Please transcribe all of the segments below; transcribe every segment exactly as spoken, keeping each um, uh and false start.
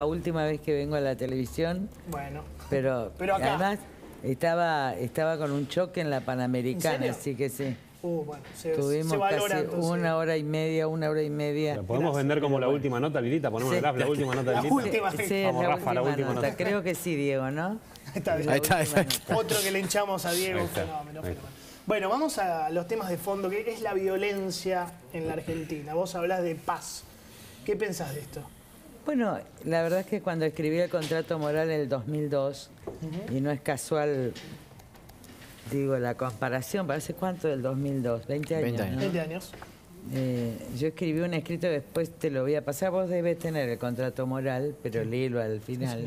La última vez que vengo a la televisión, bueno, pero, pero acá. Además estaba, estaba con un choque en la Panamericana, así que sí. Uh, bueno, se, Tuvimos se valora, casi entonces. una hora y media, una hora y media. ¿La podemos Gracias. vender como la última nota, Lilita? Ponemos sí. la, la última nota, Lilita. La última, sí. Sí, Vamos, la Rafa, última la última nota. nota. Creo que sí, Diego, ¿no? Está bien. Ahí está, está, está. Otro que le hinchamos a Diego. Fenómeno, fenómeno. Bueno, vamos a los temas de fondo, que es la violencia en la Argentina. Vos hablás de paz. ¿Qué pensás de esto? Bueno, la verdad es que cuando escribí el contrato moral en el dos mil dos, uh-huh. y no es casual, digo, la comparación, ¿parece cuánto del dos mil dos? veinte años, veinte años. ¿No? veinte años. Eh, yo escribí un escrito, después te lo voy a pasar, vos debes tener el contrato moral, pero sí. léelo al final.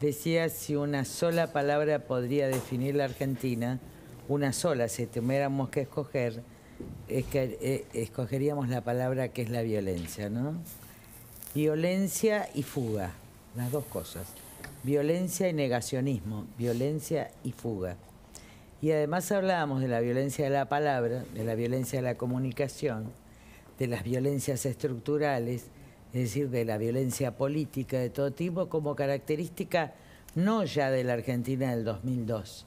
Sí, decía, si una sola palabra podría definir la Argentina, una sola, si tuviéramos que escoger, es que eh, escogeríamos la palabra que es la violencia, ¿no? Violencia y fuga, las dos cosas. Violencia y negacionismo, violencia y fuga. Y además hablábamos de la violencia de la palabra, de la violencia de la comunicación, de las violencias estructurales, es decir, de la violencia política de todo tipo, como característica no ya de la Argentina del dos mil dos,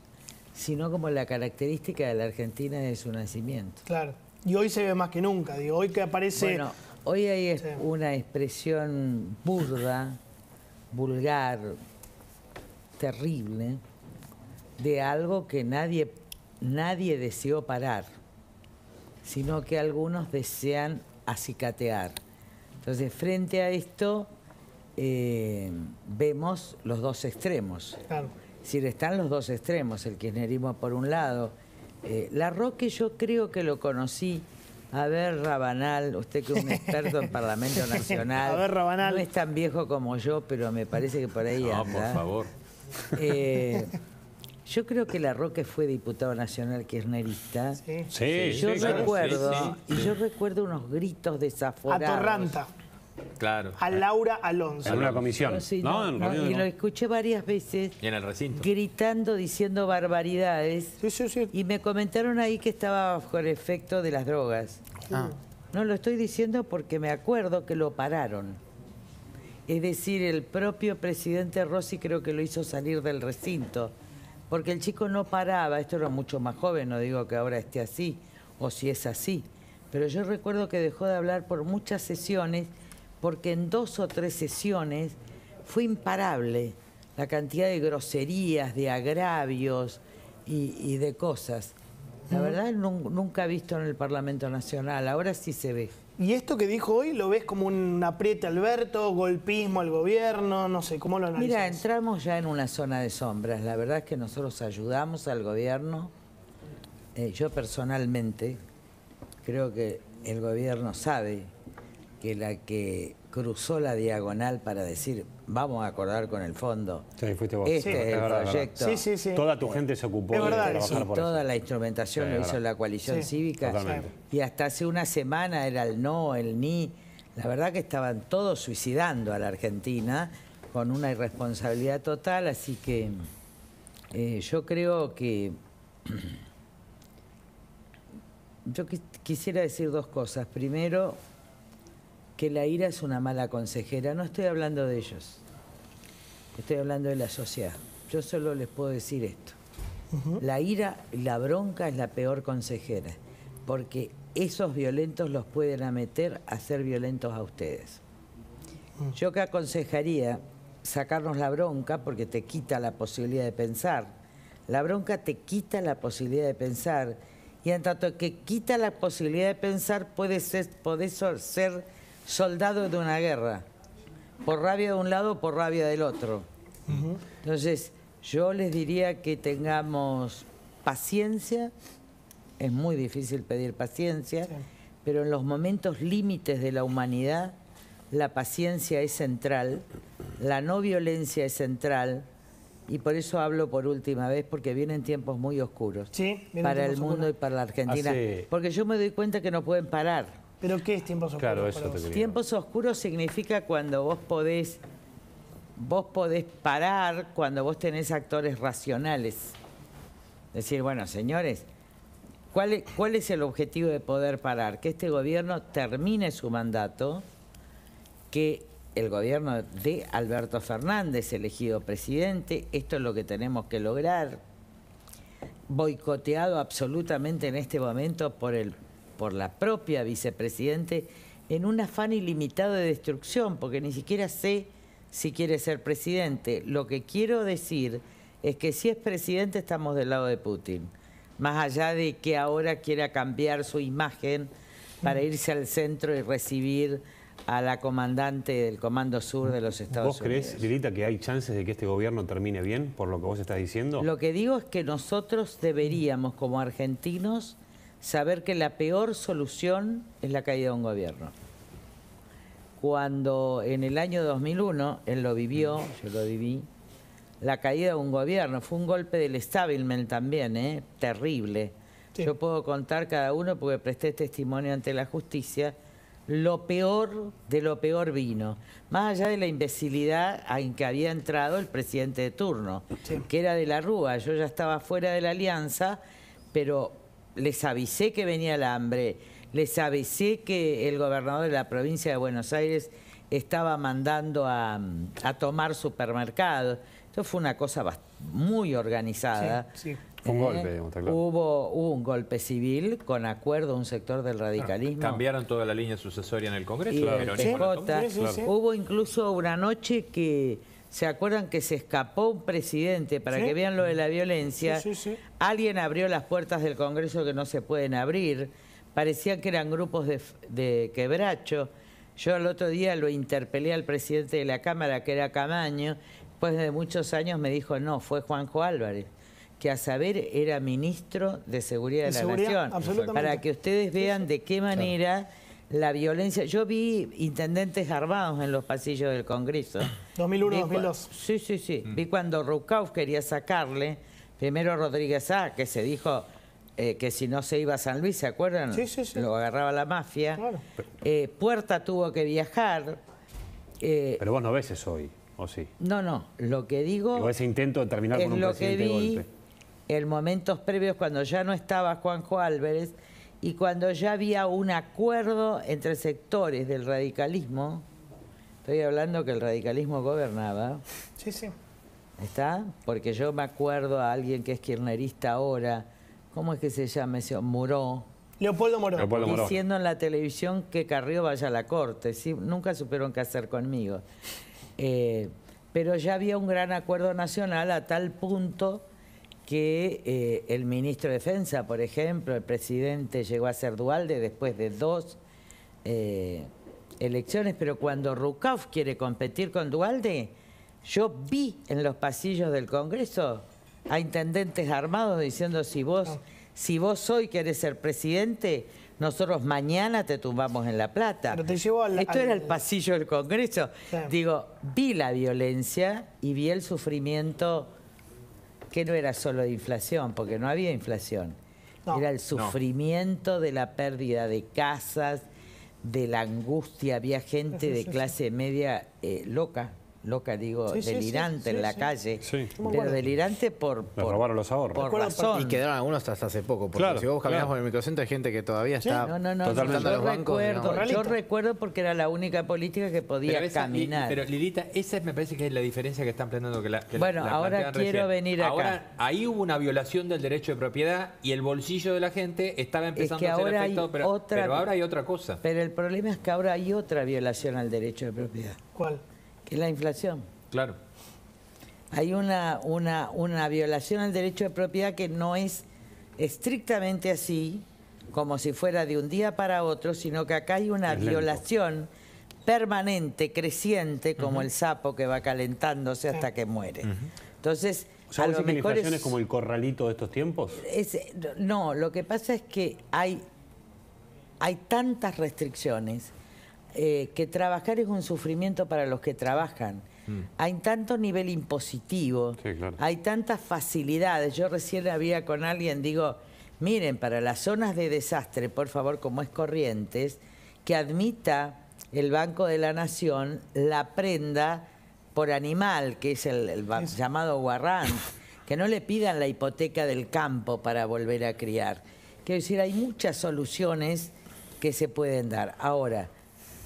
sino como la característica de la Argentina de su nacimiento. Claro, y hoy se ve más que nunca, digo, hoy que aparece... Bueno, hoy hay una expresión burda, vulgar, terrible, de algo que nadie, nadie deseó parar, sino que algunos desean acicatear. Entonces, frente a esto, eh, vemos los dos extremos. Claro. Es decir, están los dos extremos, el kirchnerismo por un lado. Eh, Larroque yo creo que lo conocí... A ver, Rabanal, usted que es un experto en Parlamento Nacional. A ver, Rabanal. No es tan viejo como yo, pero me parece que por ahí no, anda. por favor. Eh, yo creo que Larroque fue diputado nacional kirchnerista. Sí, sí. Y yo sí, recuerdo, claro. sí, sí, sí. Y yo recuerdo unos gritos desaforados. A Torranta. Claro. A Laura Alonso. En una comisión. No, sí, no, no, no, y no. Lo escuché varias veces. Y en el recinto. Gritando, diciendo barbaridades. Sí, sí, sí. Y me comentaron ahí que estaba bajo el efecto de las drogas. Ah. No lo estoy diciendo porque me acuerdo que lo pararon. Es decir, el propio presidente Rossi creo que lo hizo salir del recinto. Porque el chico no paraba. Esto era mucho más joven, no digo que ahora esté así o si es así. Pero yo recuerdo que dejó de hablar por muchas sesiones... porque en dos o tres sesiones fue imparable la cantidad de groserías, de agravios y, y de cosas. La verdad, nunca visto en el Parlamento Nacional, ahora sí se ve. ¿Y esto que dijo hoy lo ves como un apriete a Alberto, golpismo al gobierno? No sé, ¿cómo lo analizas? Mira, entramos ya en una zona de sombras. La verdad es que nosotros ayudamos al gobierno. Eh, yo personalmente creo que el gobierno sabe... que la que cruzó la diagonal para decir, vamos a acordar con el fondo. Sí, fuiste vos. Este sí, es el verdad, proyecto. Sí, sí, sí. Toda tu gente se ocupó es de verdad, trabajar sí, por toda eso. La instrumentación sí, lo hizo la coalición sí, cívica. Totalmente. Y hasta hace una semana era el no, el ni. La verdad que estaban todos suicidando a la Argentina con una irresponsabilidad total. Así que eh, yo creo que... yo quis quisiera decir dos cosas. Primero... que la ira es una mala consejera. No estoy hablando de ellos, estoy hablando de la sociedad. Yo solo les puedo decir esto. Uh-huh. La ira y la bronca es la peor consejera, porque esos violentos los pueden ameter a ser violentos a ustedes. Uh-huh. Yo que aconsejaría sacarnos la bronca, porque te quita la posibilidad de pensar. La bronca te quita la posibilidad de pensar, y en tanto que quita la posibilidad de pensar, puedes ser, podés ser soldado de una guerra, por rabia de un lado, por rabia del otro. Uh-huh. Entonces, yo les diría que tengamos paciencia, es muy difícil pedir paciencia, sí. pero en los momentos límites de la humanidad, la paciencia es central, la no violencia es central, y por eso hablo por última vez, porque vienen tiempos muy oscuros sí, para el mundo oscuros. y para la Argentina, ah, sí. porque yo me doy cuenta que no pueden parar. ¿Pero qué es tiempos oscuros? Claro, eso te tiempos oscuros significa cuando vos podés, vos podés parar, cuando vos tenés actores racionales. Decir, bueno, señores, ¿cuál es, cuál es el objetivo de poder parar? Que este gobierno termine su mandato, que el gobierno de Alberto Fernández, elegido presidente. Esto es lo que tenemos que lograr. Boicoteado absolutamente en este momento por, el, por la propia vicepresidente, en un afán ilimitado de destrucción, porque ni siquiera sé si quiere ser presidente. Lo que quiero decir es que si es presidente estamos del lado de Putin, más allá de que ahora quiera cambiar su imagen para irse al centro y recibir a la comandante del Comando Sur de los Estados Unidos. ¿Vos crees, Lilita, que hay chances de que este gobierno termine bien, por lo que vos estás diciendo? Lo que digo es que nosotros deberíamos, como argentinos, saber que la peor solución es la caída de un gobierno. Cuando en el año dos mil uno, él lo vivió, yo lo viví, la caída de un gobierno, fue un golpe del establishment también, ¿eh? Terrible. Sí. Yo puedo contar cada uno porque presté testimonio ante la justicia. Lo peor de lo peor vino, más allá de la imbecilidad en que había entrado el presidente de turno, sí, que era de la Rúa. Yo ya estaba fuera de la alianza, pero les avisé que venía el hambre, les avisé que el gobernador de la provincia de Buenos Aires estaba mandando a, a tomar supermercados. Esto fue una cosa muy organizada. Sí, sí. Un golpe, digamos, está claro. Hubo, hubo un golpe civil con acuerdo a un sector del radicalismo. Claro, cambiaron toda la línea sucesoria en el Congreso. Y claro, el P J, sí, claro. Hubo incluso una noche que, ¿se acuerdan que se escapó un presidente? Para, ¿sí?, que vean lo de la violencia. Sí, sí, sí. Alguien abrió las puertas del Congreso que no se pueden abrir. Parecían que eran grupos de, de quebracho. Yo al otro día lo interpelé al presidente de la Cámara, que era Camaño. Después de muchos años me dijo, no, fue Juanjo Álvarez, que a saber era ministro de Seguridad de la Nación. Absolutamente. Para que ustedes vean de qué manera, claro, la violencia... Yo vi intendentes armados en los pasillos del Congreso. dos mil uno, dos mil dos. Sí, sí, sí. Mm. Vi cuando Ruckauf quería sacarle, primero Rodríguez Saá, que se dijo eh, que si no se iba a San Luis, ¿se acuerdan? Sí, sí, sí. Lo agarraba la mafia. Claro. Eh, Puerta tuvo que viajar. Eh, Pero vos no ves eso hoy, ¿o sí? No, no. Lo que digo... O ese intento de terminar con un presidente de golpe. En momentos previos, cuando ya no estaba Juanjo Álvarez y cuando ya había un acuerdo entre sectores del radicalismo, estoy hablando que el radicalismo gobernaba. Sí, sí. ¿Está? Porque yo me acuerdo a alguien que es kirchnerista ahora, ¿cómo es que se llama ese? Muró. Leopoldo Muró. Leopoldo Muró. Diciendo en la televisión que Carrió vaya a la corte. ¿Sí? Nunca supieron qué hacer conmigo. Eh, pero ya había un gran acuerdo nacional a tal punto... que eh, el ministro de Defensa, por ejemplo, el presidente llegó a ser Duhalde después de dos eh, elecciones, pero cuando Ruckauf quiere competir con Duhalde, yo vi en los pasillos del Congreso a intendentes armados diciendo, si vos, si vos hoy querés ser presidente, nosotros mañana te tumbamos en La Plata. Pero te llevó al, Esto al... era el pasillo del Congreso. Sí. Digo, vi la violencia y vi el sufrimiento... que no era solo de inflación, porque no había inflación. No. Era el sufrimiento, no, de la pérdida de casas, de la angustia. Había gente, sí, de, sí, clase, sí, media eh, loca, loca digo, sí, delirante, sí, sí, en la, sí, calle. Sí. Pero delirante por, por, robaron los ahorros. Por razón. Y quedaron algunos hasta hace poco, porque, claro, si vos caminás, claro, por el microcentro hay gente que todavía, sí, está... No, no, no, totalmente. Yo, yo, recuerdo, bancos, yo recuerdo porque era la única política que podía, pero esa, caminar. Pero Lilita, esa me parece que es la diferencia que están planteando. Que la, que bueno, la ahora quiero recién. venir acá. Ahora, ahí hubo una violación del derecho de propiedad y el bolsillo de la gente estaba empezando es que a ser afectado, pero, otra, pero ahora hay otra cosa. Pero el problema es que ahora hay otra violación al derecho de propiedad. ¿Cuál? Que es la inflación. Claro. Hay una, una, una violación al derecho de propiedad que no es estrictamente así, como si fuera de un día para otro, sino que acá hay una violación permanente, creciente, como el sapo que va calentándose hasta que muere. Entonces, o sea, a lo mejor, ¿la inflación es como el corralito de estos tiempos? Es, no, lo que pasa es que hay, hay tantas restricciones... Eh, que trabajar es un sufrimiento para los que trabajan. Mm. Hay tanto nivel impositivo, sí, claro, hay tantas facilidades. Yo recién había con alguien, digo, miren, para las zonas de desastre, por favor, como es Corrientes, que admita el Banco de la Nación la prenda por animal, que es el, el es... llamado Guarrán, que no le pidan la hipoteca del campo para volver a criar. Quiero decir, hay muchas soluciones que se pueden dar. Ahora,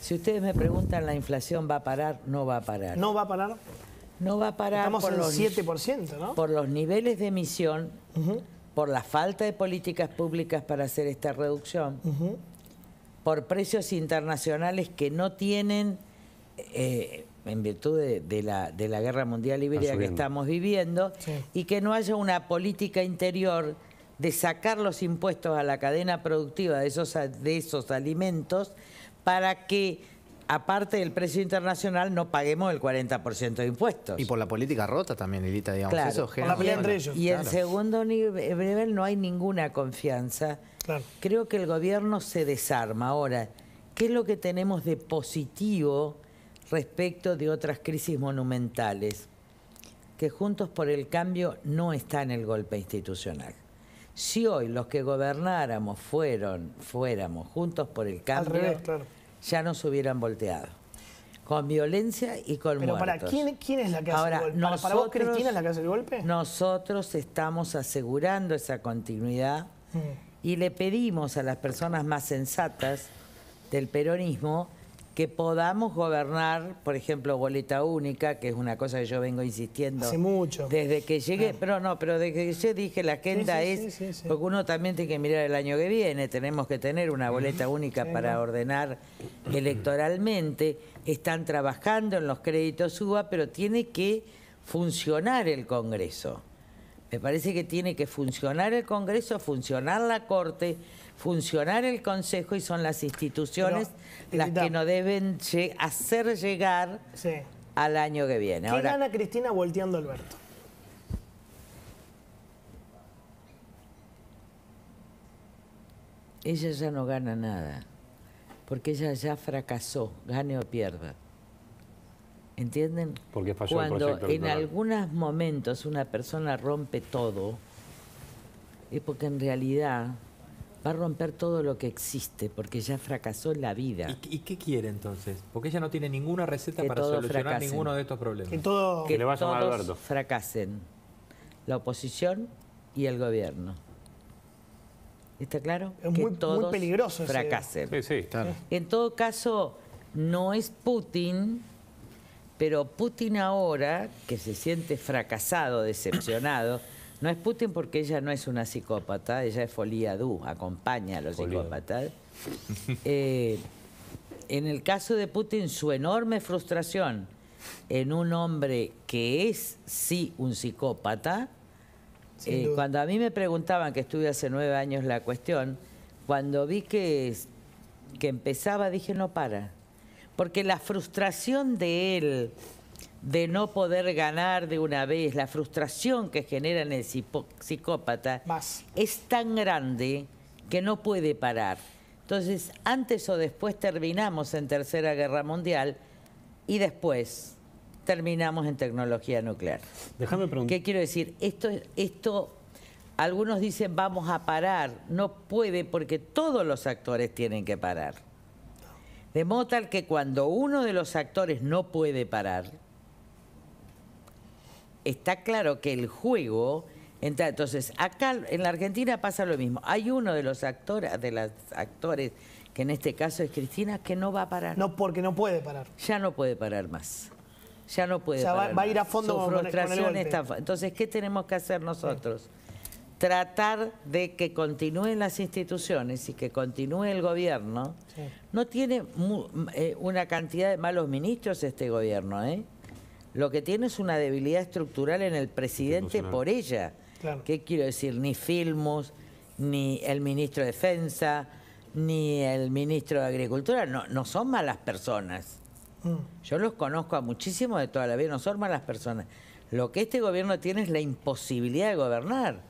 Si ustedes me preguntan, ¿la inflación va a parar? No va a parar. ¿No va a parar? No va a parar. Estamos por en los, siete por ciento, ¿no? Por los niveles de emisión, uh-huh. por la falta de políticas públicas para hacer esta reducción, uh-huh. por precios internacionales que no tienen, eh, en virtud de, de, la, de la guerra mundial liberaria que estamos viviendo, sí. y que no haya una política interior de sacar los impuestos a la cadena productiva de esos, de esos alimentos para que, aparte del precio internacional, no paguemos el cuarenta por ciento de impuestos. Y por la política rota también, Lilita, digamos. Claro. Eso genera... por la pelea entre ellos. Y claro. en segundo nivel no hay ninguna confianza. Claro. Creo que el gobierno se desarma. Ahora, ¿qué es lo que tenemos de positivo respecto de otras crisis monumentales? Que Juntos por el Cambio no está en el golpe institucional. Si hoy los que gobernáramos fueron, fuéramos Juntos por el Cambio, al revés, claro. ya nos hubieran volteado. Con violencia y con Pero muertos. ¿Para quién, quién es la que hace Ahora, el golpe? ¿Para, nosotros, ¿Para vos, Cristina, es la que hace el golpe? Nosotros estamos asegurando esa continuidad mm. y le pedimos a las personas más sensatas del peronismo que podamos gobernar, por ejemplo, boleta única, que es una cosa que yo vengo insistiendo. Hace mucho. Desde que llegué, pero no, pero desde que yo dije la agenda sí, sí, es, sí, sí, sí. porque uno también tiene que mirar el año que viene, tenemos que tener una boleta única sí, para no. ordenar electoralmente. Están trabajando en los créditos U B A, pero tiene que funcionar el Congreso. Me parece que tiene que funcionar el Congreso, funcionar la Corte, funcionar el Consejo, y son las instituciones Pero, las Lilita, que nos deben hacer llegar sí. al año que viene. ¿Qué Ahora, gana Cristina volteando a Alberto? Ella ya no gana nada, porque ella ya fracasó, gane o pierda. ¿Entienden? Porque falló Cuando el proyecto electoral. En algunos momentos una persona rompe todo, es porque en realidad... va a romper todo lo que existe, porque ya fracasó en la vida. ¿Y, ¿Y qué quiere entonces? Porque ella no tiene ninguna receta que para solucionar fracasen. Ninguno de estos problemas. Que, todo... que, que le va a llamar todos Alberto. Fracasen. La oposición y el gobierno. ¿Está claro? Es que muy, todos muy peligroso fracasen. Ese... Sí, sí, claro. En todo caso, no es Putin, pero Putin ahora, que se siente fracasado, decepcionado... No es Putin porque ella no es una psicópata, ella es foliadú, acompaña a los Folía. Psicópatas. Eh, en el caso de Putin, su enorme frustración en un hombre que es, sí, un psicópata. Eh, cuando a mí me preguntaban, que estuve hace nueve años la cuestión, cuando vi que, que empezaba, dije, no para. Porque la frustración de él... de no poder ganar de una vez, la frustración que genera en el psicópata Más. Es tan grande que no puede parar. Entonces, antes o después terminamos en Tercera Guerra Mundial y después terminamos en tecnología nuclear. Déjame preguntar. ¿Qué quiero decir? Esto, esto, algunos dicen vamos a parar. No puede, porque todos los actores tienen que parar. De modo tal que cuando uno de los actores no puede parar... Está claro que el juego... Entonces, acá en la Argentina pasa lo mismo. Hay uno de los actores, de las actores, que en este caso es Cristina, que no va a parar. No, porque no puede parar. Ya no puede parar más. Ya no puede o sea, parar va, va a ir a fondo Su con, frustración con el golpe. Está... Entonces, ¿qué tenemos que hacer nosotros? Sí. Tratar de que continúen las instituciones y que continúe el gobierno. Sí. No tiene eh, una cantidad de malos ministros este gobierno, ¿eh? Lo que tiene es una debilidad estructural en el presidente por ella. Claro. ¿Qué quiero decir? Ni Filmus, ni el ministro de Defensa, ni el ministro de Agricultura. No, no son malas personas. Mm. Yo los conozco a muchísimos de toda la vida. No son malas personas. Lo que este gobierno tiene es la imposibilidad de gobernar.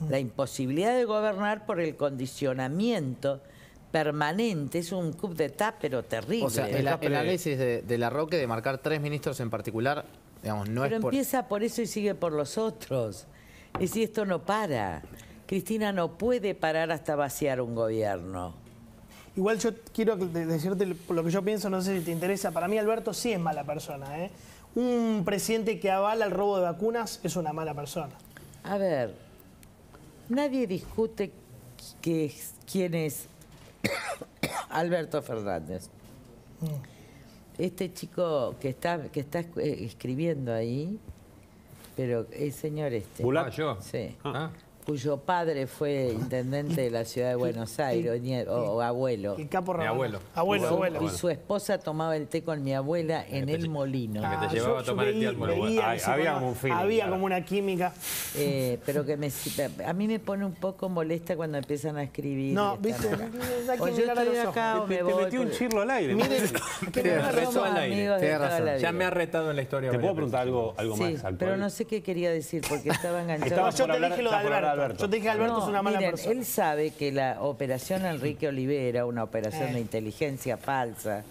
Mm. La imposibilidad de gobernar por el condicionamiento... permanente, es un coup d'état pero terrible. O sea, el, el análisis de, de Larroque de marcar tres ministros en particular, digamos, no pero es por... Pero empieza por eso y sigue por los otros. Es decir, esto no para. Cristina no puede parar hasta vaciar un gobierno. Igual yo quiero decirte lo que yo pienso, no sé si te interesa. Para mí Alberto sí es mala persona, ¿eh? Un presidente que avala el robo de vacunas es una mala persona. A ver, nadie discute que, quién es... Alberto Fernández. Este chico que está, que está escribiendo ahí, pero el señor este... ¿Bulá? ¿Yo? Sí. Ah. Cuyo padre fue intendente de la ciudad de Buenos Aires, o, o abuelo. El capo Rabanal. Mi abuelo. Abuelo, su, abuelo. Y su esposa tomaba el té con mi abuela en el molino. Ah, que te llevaba yo, a tomar yo veí, el té al molino. Había como un feeling, había claro. como una química. Eh, pero que me, a mí me pone un poco molesta cuando empiezan a escribir. No, viste, o yo estoy acá o me voy. Te metí un chirlo al aire. Miren, que me retó al aire. Ya me ha retado en la historia. Te puedo preguntar algo más. Pero no sé qué quería decir porque estaba enganchado. Yo te dije lo de Alberto. Alberto. Yo te dije, Alberto no, es una mala miren, persona. Él sabe que la operación Enrique Olivera, una operación eh. de inteligencia falsa,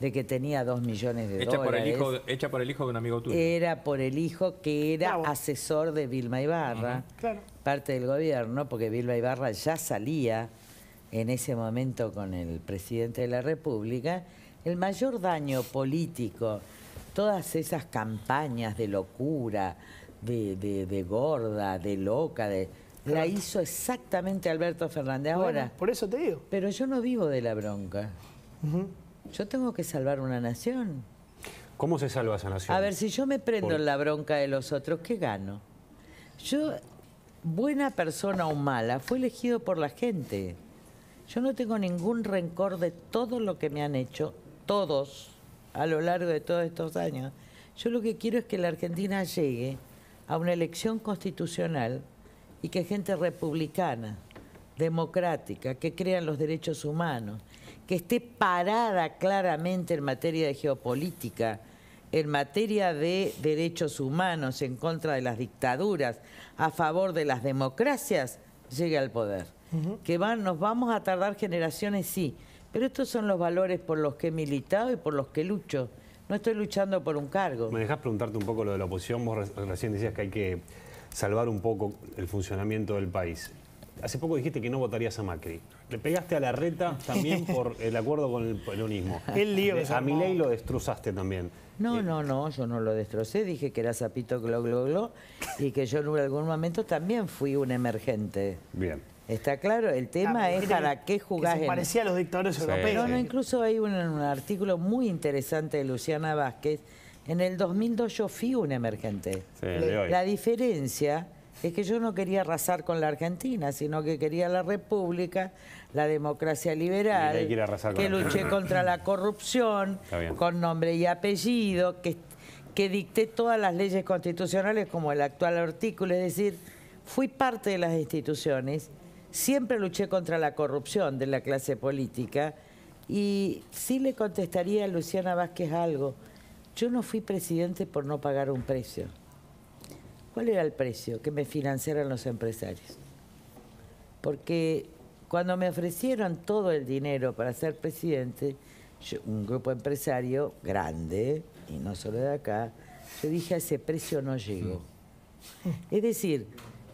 de que tenía dos millones de hecha dólares. Por el hijo, hecha por el hijo de un amigo tuyo. Era por el hijo que era claro. asesor de Vilma Ibarra, uh-huh. claro. parte del gobierno, porque Vilma Ibarra ya salía en ese momento con el presidente de la República. El mayor daño político, todas esas campañas de locura, De, de, de gorda, de loca, de claro. la hizo exactamente Alberto Fernández. Ahora, bueno, por eso te digo. Pero yo no vivo de la bronca. Uh-huh. Yo tengo que salvar una nación. ¿Cómo se salva esa nación? A ver, si yo me prendo por... en la bronca de los otros, ¿qué gano? Yo, buena persona o mala, fui elegido por la gente. Yo no tengo ningún rencor de todo lo que me han hecho, todos, a lo largo de todos estos años. Yo lo que quiero es que la Argentina llegue a una elección constitucional y que gente republicana, democrática, que crea en los derechos humanos, que esté parada claramente en materia de geopolítica, en materia de derechos humanos, en contra de las dictaduras, a favor de las democracias, llegue al poder. Uh-huh. Que van, nos vamos a tardar generaciones, sí, pero estos son los valores por los que he militado y por los que lucho. No estoy luchando por un cargo. ¿Me dejás preguntarte un poco lo de la oposición? Vos recién decías que hay que salvar un poco el funcionamiento del país. Hace poco dijiste que no votarías a Macri. Le pegaste a Larreta también por el acuerdo con el peronismo. El lío que se armó. A Milei lo destrozaste también. No, eh. no, no, yo no lo destrocé. Dije que era sapito glo, glo, glo y que yo en algún momento también fui un emergente. Bien. Está claro, el tema ah, es para qué jugás. Se parecía en... a los dictadores sí, europeos. No, sí. Incluso hay un, un artículo muy interesante de Luciana Vázquez. En el dos mil dos yo fui un emergente. Sí, Le, la diferencia es que yo no quería arrasar con la Argentina, sino que quería la república, la democracia liberal, y con que luché contra la corrupción, con nombre y apellido, que, que dicté todas las leyes constitucionales como el actual artículo. Es decir, fui parte de las instituciones. Siempre luché contra la corrupción de la clase política y sí le contestaría a Luciana Vázquez algo. Yo no fui presidente por no pagar un precio. ¿Cuál era el precio? Que me financiaran los empresarios. Porque cuando me ofrecieron todo el dinero para ser presidente, yo, un grupo empresario grande, y no solo de acá, yo dije a ese precio no llego. Es decir,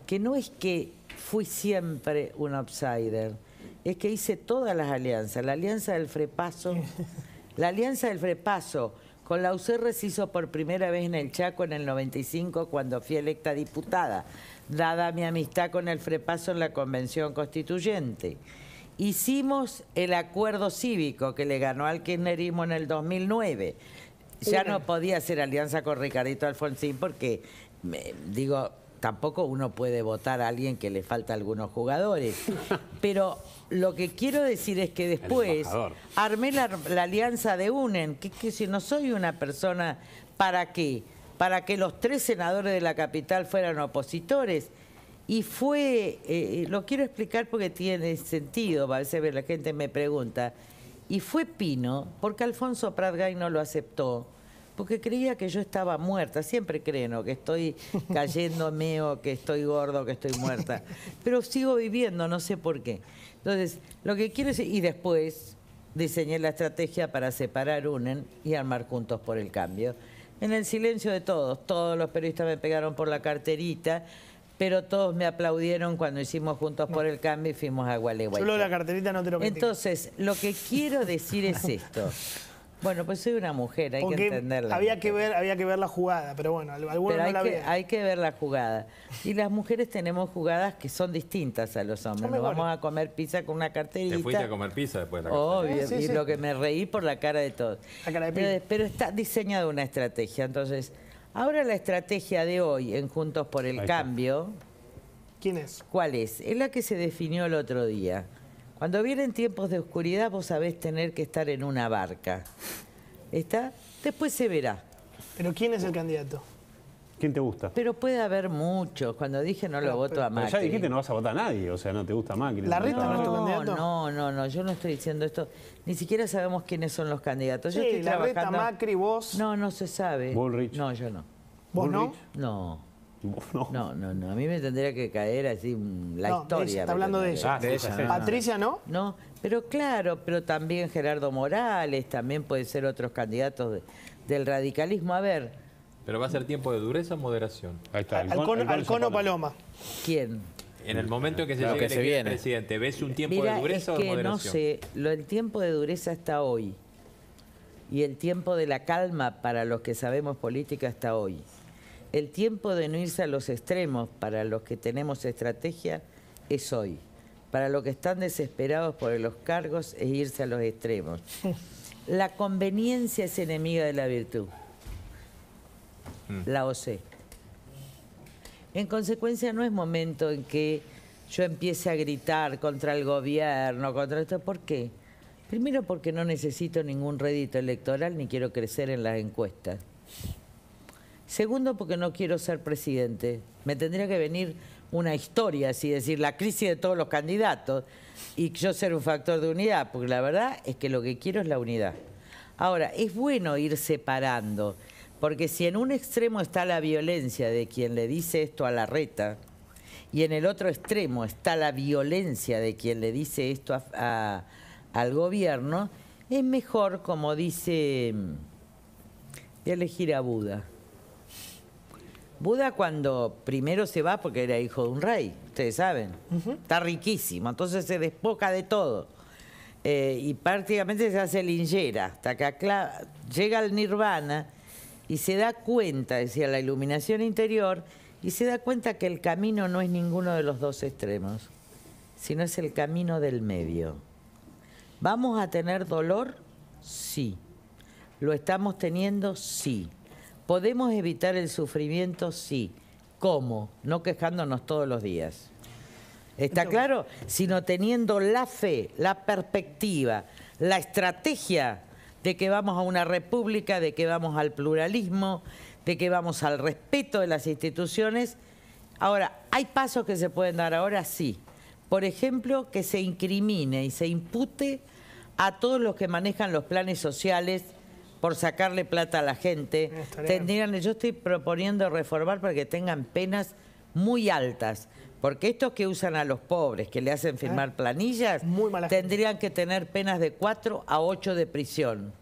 que no es que fui siempre un outsider. Es que hice todas las alianzas. La alianza del Frepaso, la alianza del Frepaso con la U C R se hizo por primera vez en el Chaco en el noventa y cinco cuando fui electa diputada, dada mi amistad con el Frepaso en la Convención Constituyente. Hicimos el acuerdo cívico que le ganó al kirchnerismo en el dos mil nueve. Ya no podía hacer alianza con Ricardito Alfonsín porque, me, digo... Tampoco uno puede votar a alguien que le falta algunos jugadores. Pero lo que quiero decir es que después armé la, la alianza de UNEN, que, que si no soy una persona, ¿para qué? Para que los tres senadores de la capital fueran opositores. Y fue, eh, lo quiero explicar porque tiene sentido, a veces la gente me pregunta, y fue Pino, porque Alfonso Pratgay no lo aceptó, porque creía que yo estaba muerta, siempre creen o que estoy cayéndome o que estoy gordo, que estoy muerta, pero sigo viviendo, no sé por qué. Entonces, lo que quiero decir, y después diseñé la estrategia para separar UNEN y armar Juntos por el Cambio. En el silencio de todos, todos los periodistas me pegaron por la carterita, pero todos me aplaudieron cuando hicimos Juntos por el Cambio y fuimos a Gualeguay. Solo la carterita no te lo metí. Entonces, lo que quiero decir es esto. Bueno, pues soy una mujer, hay porque que entenderla. Había que, ver, había que ver la jugada, pero bueno, algunos pero hay no la que, ven. Hay que ver la jugada. Y las mujeres tenemos jugadas que son distintas a los hombres. Nos vamos a comer pizza con una carterita. Te fuiste a comer pizza después de la carterita. Obvio, sí, sí, y sí. Lo que me reí por la cara de todos. La cara de pero, pero está diseñada una estrategia. Entonces, ahora la estrategia de hoy en Juntos por el Cambio... ¿Quién es? ¿Cuál es? Es la que se definió el otro día. Cuando vienen tiempos de oscuridad, vos sabés tener que estar en una barca. ¿Está? Después se verá. ¿Pero quién es el candidato? ¿Quién te gusta? Pero puede haber muchos. Cuando dije no lo pero, voto pero, a Macri. Pero ya dijiste no vas a votar a nadie, o sea, no te gusta Macri. ¿La Reta no, no es tu candidato? No, no, no, yo no estoy diciendo esto. Ni siquiera sabemos quiénes son los candidatos. Sí, yo estoy la trabajando... Reta, Macri, vos... No, no se sabe. Bullrich. No, yo no. ¿Vos no? No. No. no, no, no. A mí me tendría que caer así la no, historia. Ella, está hablando de ella. Ah, de ella. ¿Patricia no? No, pero claro, pero también Gerardo Morales, también puede ser otros candidatos de, del radicalismo. A ver. Pero va a ser tiempo de dureza o moderación. Ahí está. Al, Alcono, Alcono, Alcono Paloma. ¿Quién? En el momento en que se, claro, que se viene, presidente, ¿ves un tiempo Mirá, de dureza es que o de moderación? No sé, lo, el tiempo de dureza está hoy. Y el tiempo de la calma para los que sabemos política está hoy. El tiempo de no irse a los extremos para los que tenemos estrategia es hoy. Para los que están desesperados por los cargos es irse a los extremos. La conveniencia es enemiga de la virtud. La O C. En consecuencia, no es momento en que yo empiece a gritar contra el gobierno, contra esto. ¿Por qué? Primero, porque no necesito ningún rédito electoral ni quiero crecer en las encuestas. Segundo, porque no quiero ser presidente. Me tendría que venir una historia, así decir, la crisis de todos los candidatos y yo ser un factor de unidad, porque la verdad es que lo que quiero es la unidad. Ahora, es bueno ir separando, porque si en un extremo está la violencia de quien le dice esto a Larreta y en el otro extremo está la violencia de quien le dice esto a, a, al gobierno, es mejor, como dice, de elegir a Buda. Buda cuando primero se va porque era hijo de un rey, ustedes saben, uh-huh. Está riquísimo, entonces se despoca de todo eh, y prácticamente se hace linchera hasta que acla llega al nirvana y se da cuenta, decía la iluminación interior, y se da cuenta que el camino no es ninguno de los dos extremos, sino es el camino del medio. ¿Vamos a tener dolor? Sí. ¿Lo estamos teniendo? Sí. ¿Podemos evitar el sufrimiento? Sí. ¿Cómo? No quejándonos todos los días. ¿Está claro? Sino teniendo la fe, la perspectiva, la estrategia de que vamos a una república, de que vamos al pluralismo, de que vamos al respeto de las instituciones. Ahora, ¿hay pasos que se pueden dar ahora? Sí. Por ejemplo, que se incrimine y se impute a todos los que manejan los planes sociales por sacarle plata a la gente. Tendrían, yo estoy proponiendo reformar para que tengan penas muy altas, porque estos que usan a los pobres, que le hacen firmar planillas, tendrían gente. que tener penas de cuatro a ocho de prisión,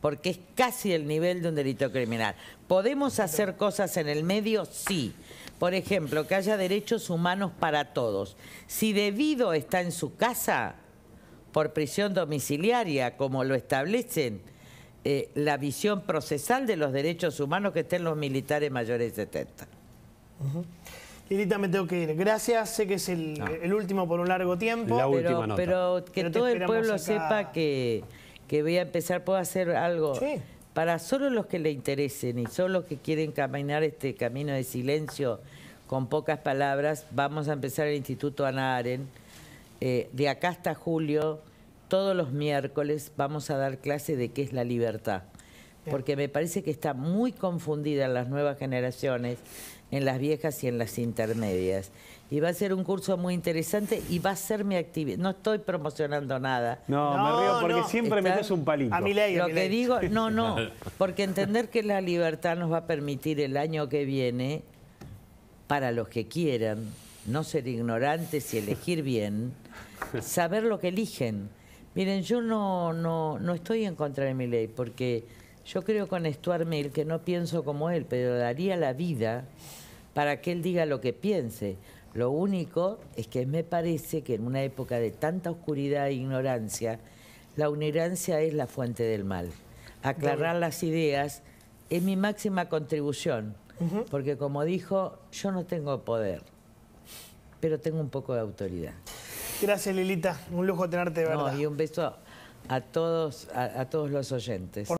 porque es casi el nivel de un delito criminal. ¿Podemos hacer cosas en el medio? Sí. Por ejemplo, que haya derechos humanos para todos. Si debido está en su casa, por prisión domiciliaria, como lo establecen, Eh, la visión procesal de los derechos humanos que estén los militares mayores de setenta. Uh-huh. Lilita, me tengo que ir. Gracias, sé que es el, no. el último por un largo tiempo. La última pero, nota. pero que pero todo el pueblo acá... sepa que, que voy a empezar, puedo hacer algo sí. para solo los que le interesen y solo los que quieren caminar este camino de silencio con pocas palabras. Vamos a empezar el Instituto Ana Aren. Eh, de acá hasta julio. Todos los miércoles vamos a dar clase de qué es la libertad, porque me parece que está muy confundida en las nuevas generaciones, en las viejas y en las intermedias. Y va a ser un curso muy interesante y va a ser mi actividad. No estoy promocionando nada. No, no me río porque no. siempre me das un palito. A mi ley, Lo a mi que ley. digo, no, no, porque entender que la libertad nos va a permitir el año que viene, para los que quieran, no ser ignorantes y elegir bien, saber lo que eligen. Miren, yo no, no, no estoy en contra de mi ley, porque yo creo con Stuart Mill que no pienso como él, pero daría la vida para que él diga lo que piense. Lo único es que me parece que en una época de tanta oscuridad e ignorancia, la ignorancia es la fuente del mal. aclarar las ideas, es mi máxima contribución. Uh-huh. Porque como dijo, yo no tengo poder, pero tengo un poco de autoridad. Gracias, Lilita. Un lujo tenerte, de verdad. No, y un beso a todos, a, a todos los oyentes. Por